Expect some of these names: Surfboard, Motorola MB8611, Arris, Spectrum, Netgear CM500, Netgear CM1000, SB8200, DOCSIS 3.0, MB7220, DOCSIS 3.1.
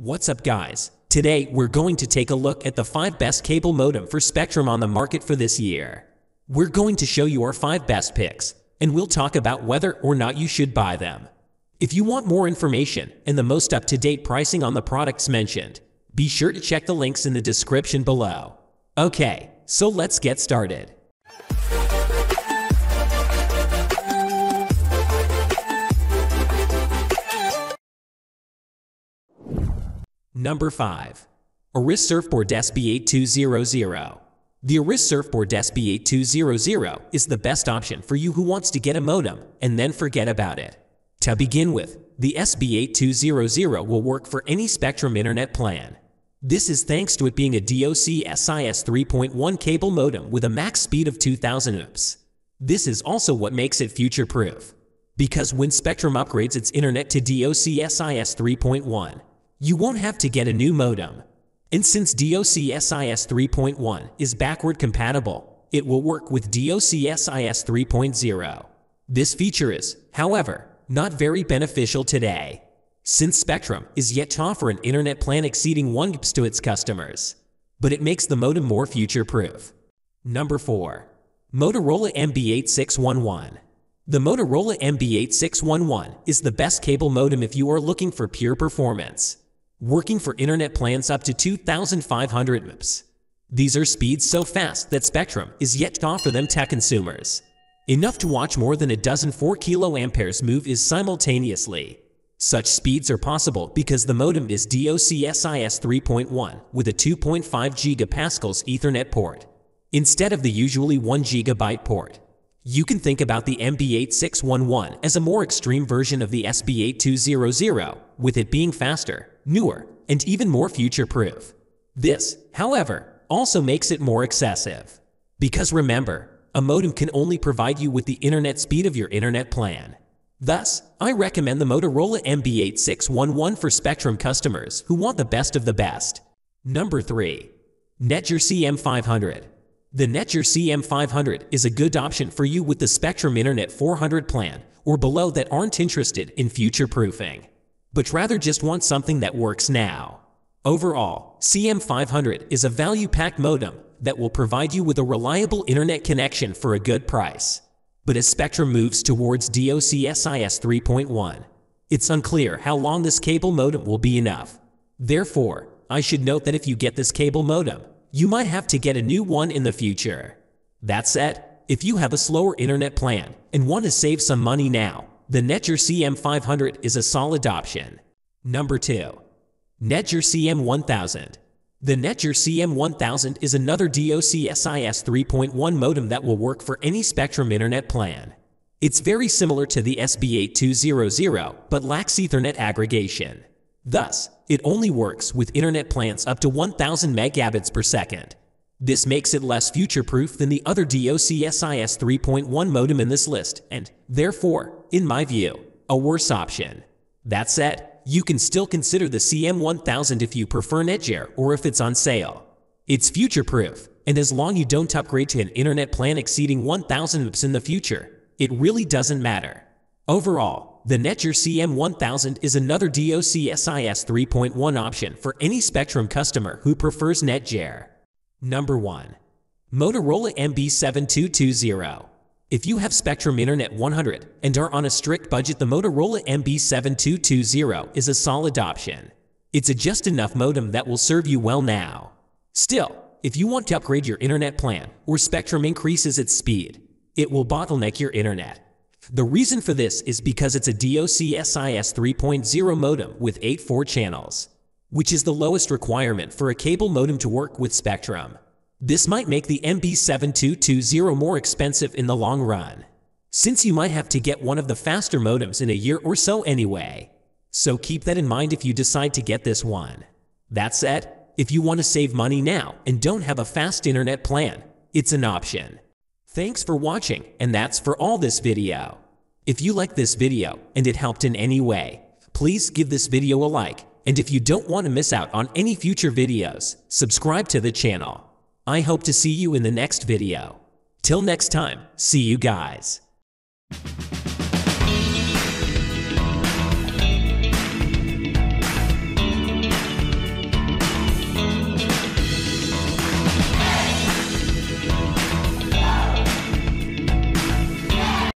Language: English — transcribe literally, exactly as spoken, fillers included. What's up, guys? Today we're going to take a look at the five best cable modem for Spectrum on the market for this year. We're going to show you our five best picks, and we'll talk about whether or not you should buy them. If you want more information and the most up-to-date pricing on the products mentioned, be sure to check the links in the description below. Okay, so let's get started. Number five. Arris Surfboard S B eight two hundred. The Arris Surfboard S B eight two hundred is the best option for you who wants to get a modem and then forget about it. To begin with, the S B eight two hundred will work for any Spectrum internet plan. This is thanks to it being a DOCSIS three point one cable modem with a max speed of two thousand megabits per second. This is also what makes it future-proof, because when Spectrum upgrades its internet to DOCSIS three point one, you won't have to get a new modem. And since DOCSIS three point one is backward compatible, it will work with DOCSIS three point zero. This feature is, however, not very beneficial today, since Spectrum is yet to offer an internet plan exceeding one gigabit per second to its customers, but it makes the modem more future-proof. Number four. Motorola M B eight six one one. The Motorola M B eight six one one is the best cable modem if you are looking for pure performance, working for internet plans up to two thousand five hundred megabits per second. These are speeds so fast that Spectrum is yet to offer them to consumers. Enough to watch more than a dozen four kiloamp hours move is simultaneously. Such speeds are possible because the modem is DOCSIS three point one with a two point five gigapascals Ethernet port, instead of the usually one gigabyte port. You can think about the M B eight six one one as a more extreme version of the S B eight two hundred, with it being faster, newer, and even more future-proof. This, however, also makes it more excessive, because remember, a modem can only provide you with the internet speed of your internet plan. Thus, I recommend the Motorola M B eight six one one for Spectrum customers who want the best of the best. Number three. Netgear C M five hundred. The Netgear C M five hundred is a good option for you with the Spectrum Internet four hundred plan or below that aren't interested in future-proofing, but rather just want something that works now. Overall, C M five hundred is a value-packed modem that will provide you with a reliable internet connection for a good price. But as Spectrum moves towards DOCSIS three point one, it's unclear how long this cable modem will be enough. Therefore, I should note that if you get this cable modem, you might have to get a new one in the future. That said, if you have a slower internet plan and want to save some money now, the Netgear C M five hundred is a solid option. Number two. Netgear C M one thousand. The Netgear C M one thousand is another DOCSIS three point one modem that will work for any Spectrum internet plan. It's very similar to the S B eight two hundred, but lacks Ethernet aggregation. Thus, it only works with internet plans up to one thousand megabits per second. This makes it less future-proof than the other DOCSIS three point one modem in this list and, therefore, in my view, a worse option. That said, you can still consider the C M one thousand if you prefer Netgear or if it's on sale. It's future-proof, and as long as you don't upgrade to an internet plan exceeding one thousand megabits per second in the future, it really doesn't matter. Overall, the Netgear C M one thousand is another DOCSIS three point one option for any Spectrum customer who prefers Netgear. Number one. Motorola M B seven two two zero. If you have Spectrum Internet one hundred and are on a strict budget, the Motorola M B seven two two zero is a solid option. It's a just enough modem that will serve you well now. Still, if you want to upgrade your internet plan or Spectrum increases its speed, it will bottleneck your internet. The reason for this is because it's a DOCSIS three point zero modem with eighty-four channels, which is the lowest requirement for a cable modem to work with Spectrum. This might make the M B seven two two zero more expensive in the long run, since you might have to get one of the faster modems in a year or so anyway. So keep that in mind if you decide to get this one. That said, if you want to save money now and don't have a fast internet plan, it's an option. Thanks for watching, and that's for all this video. If you like this video and it helped in any way, please give this video a like, and if you don't want to miss out on any future videos, subscribe to the channel. I hope to see you in the next video. Till next time, see you guys.